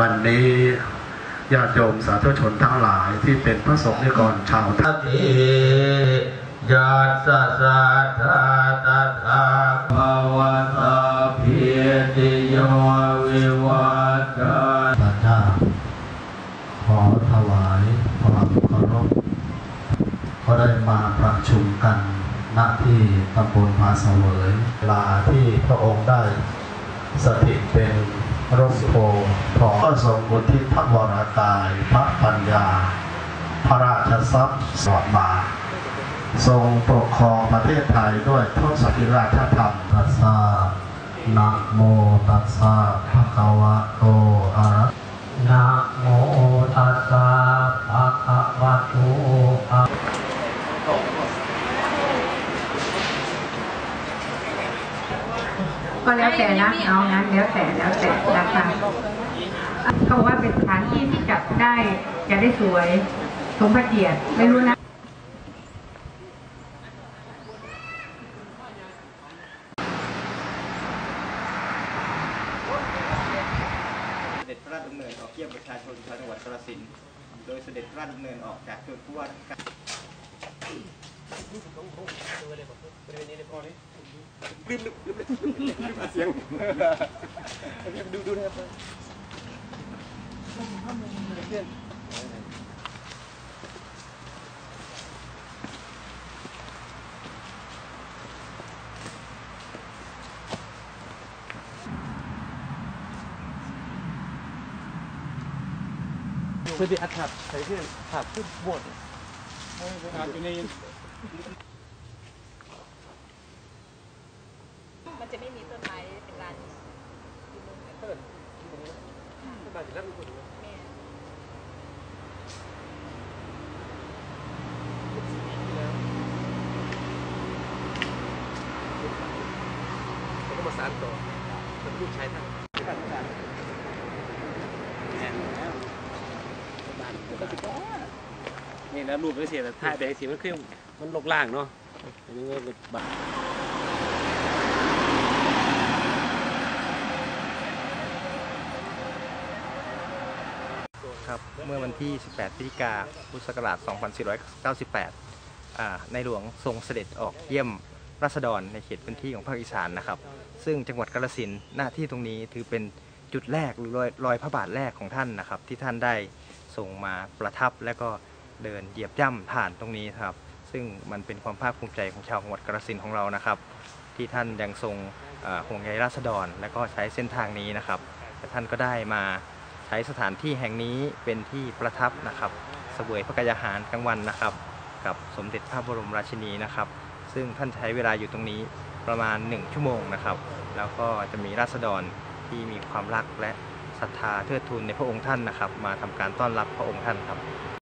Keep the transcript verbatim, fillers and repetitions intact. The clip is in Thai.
วันนี้ญาติโยมสาธุชนทั้งหลายที่เป็นพระสงฆ์นิกรชาวไทยญาติสัตตาตัทธาภวตาเพียติโยวิวัตตาสัจจาขอถวายความเคารพก็ได้มาประชุมกันณที่ตำบลพาเสวยเวลาที่พระองค์ได้สถิตเป็นรสโภพร้อมก็ทรงอุทิศพระวรากายพระปัญญาพระราชทรัพย์สวรรค์มาทรงปกครองประเทศไทยด้วยทศกิริยาธรรมตัสสะนะโมตัสสะภะคะวะโตอะระหะนะโมตัสสะภะคะวะโตอะระหะก็แล้วแต่นะเอางั้นแล้วแต่แล้วแต่นะคะเพราะว่าเป็นสถานที่ที่จับได้จะได้สวยสมพระเกียรติไม่รู้นะเสด็จพระราชดำเนินออกเยี่ยมประชาชนชาวจังหวัดกาฬสินธุ์โดยเสด็จพระราชดำเนินออกจากจุดผู้ว่าราชการดูดูนะครับเสด็จอัฐับใส่เพื่อนขับขึ้นบวชอยู่ในมันจะไม่มีต้นไม้เป็นลานที่มุมเติร์นที่ตรงนี้ต้นไม้จะรับคนอยู่แม่แล้วก็มาสานต่อเป็นลูกชายท่านนี่นะรูปไม่เสียแต่ถ่ายไปสีมันเครื่องมันลกล่างเนาะอันนี้ก็บาดเมื่อวันที่สิบแปดพฤศจิกายนพุทธศักราชสองพันสี่ร้อยเก้าสิบแปดในหลวงทรงเสด็จออกเยี่ยมราษฎรในเขตพื้นที่ของภาคอีสานนะครับซึ่งจังหวัดกาฬสินธุ์หน้าที่ตรงนี้ถือเป็นจุดแรกหรือรอยพระบาทแรกของท่านนะครับที่ท่านได้ส่งมาประทับและก็เดินเหยียบย่ำผ่านตรงนี้ครับซึ่งมันเป็นความภาคภูมิใจของชาวจังหวัดกาฬสินธุ์ของเรานะครับที่ท่านยังทรงห่วงใยราษฎรและก็ใช้เส้นทางนี้นะครับแต่ท่านก็ได้มาใช้สถานที่แห่งนี้เป็นที่ประทับนะครับเสวยพระกายาหารกลางวันนะครับกับสมเด็จพระบรมราชินีนะครับซึ่งท่านใช้เวลาอยู่ตรงนี้ประมาณหนึ่งชั่วโมงนะครับแล้วก็จะมีราษฎรที่มีความรักและศรัทธาเทิดทูนในพระองค์ท่านนะครับมาทำการต้อนรับพระองค์ท่านครับ